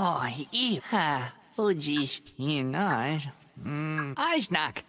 Oj, iha, udziś I nasz, aźnak.